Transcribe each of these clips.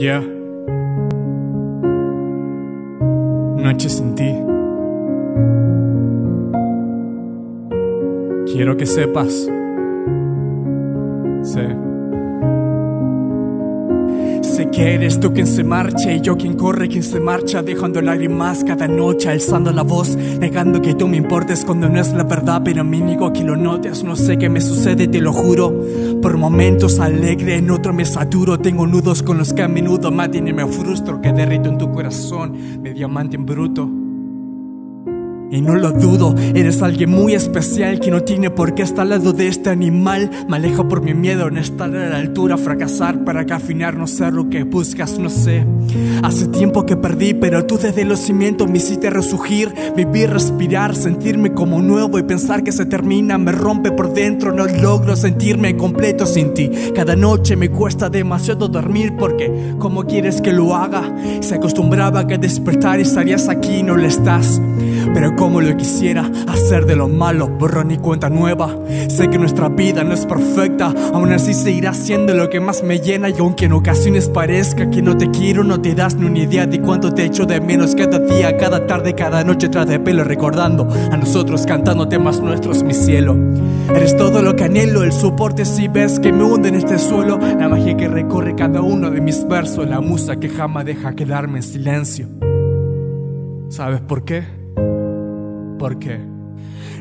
Yeah. Noches sin ti. Quiero que sepas. Sé que eres tú quien se marcha y yo quien corre, quien se marcha, dejando lágrimas cada noche, alzando la voz, negando que tú me importes cuando no es la verdad, pero me niego a que lo notes. No sé qué me sucede, te lo juro. Por momentos alegre, en otro me saturo. Tengo nudos con los que a menudo maten y me frustro, que derrito en tu corazón mi diamante en bruto. Y no lo dudo, eres alguien muy especial que no tiene por qué estar al lado de este animal. Me alejo por mi miedo en estar a la altura, fracasar para que al final no sea lo que buscas, no sé. Hace tiempo que perdí, pero tú desde los cimientos me hiciste resurgir. Vivir, respirar, sentirme como nuevo y pensar que se termina me rompe por dentro. No logro sentirme completo sin ti. Cada noche me cuesta demasiado dormir porque ¿cómo quieres que lo haga? Se acostumbraba a que despertar estarías aquí y no lo estás. Pero como lo quisiera, hacer de lo malo borrón y cuenta nueva. Sé que nuestra vida no es perfecta, aún así seguirá siendo lo que más me llena. Y aunque en ocasiones parezca que no te quiero, no te das ni una idea de cuánto te echo de menos. Cada día, cada tarde, cada noche tras de pelo, recordando a nosotros cantando temas nuestros, mi cielo. Eres todo lo que anhelo, el soporte si ves que me hunde en este suelo, la magia que recorre cada uno de mis versos, la musa que jamás deja quedarme en silencio. ¿Sabes por qué? Porque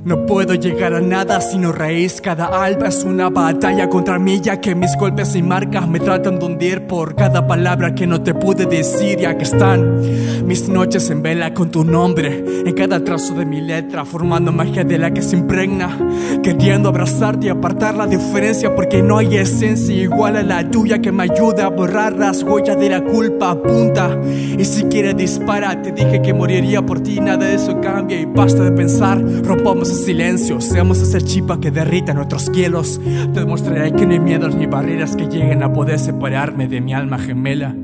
no puedo llegar a nada si no reís. Cada alba es una batalla contra mí, ya que mis golpes y marcas me tratan de hundir por cada palabra que no te pude decir. Y aquí están mis noches en vela con tu nombre en cada trazo de mi letra, formando magia de la que se impregna, queriendo abrazarte y apartar la diferencia, porque no hay esencia igual a la tuya que me ayuda a borrar las huellas de la culpa. Apunta y si quieres dispara, te dije que moriría por ti, nada de eso cambia y basta de pensar. Rompamos el silencio, seamos esa chispa que derrita nuestros cielos. Te demostraré que no hay miedos ni barreras que lleguen a poder separarme de mi alma gemela.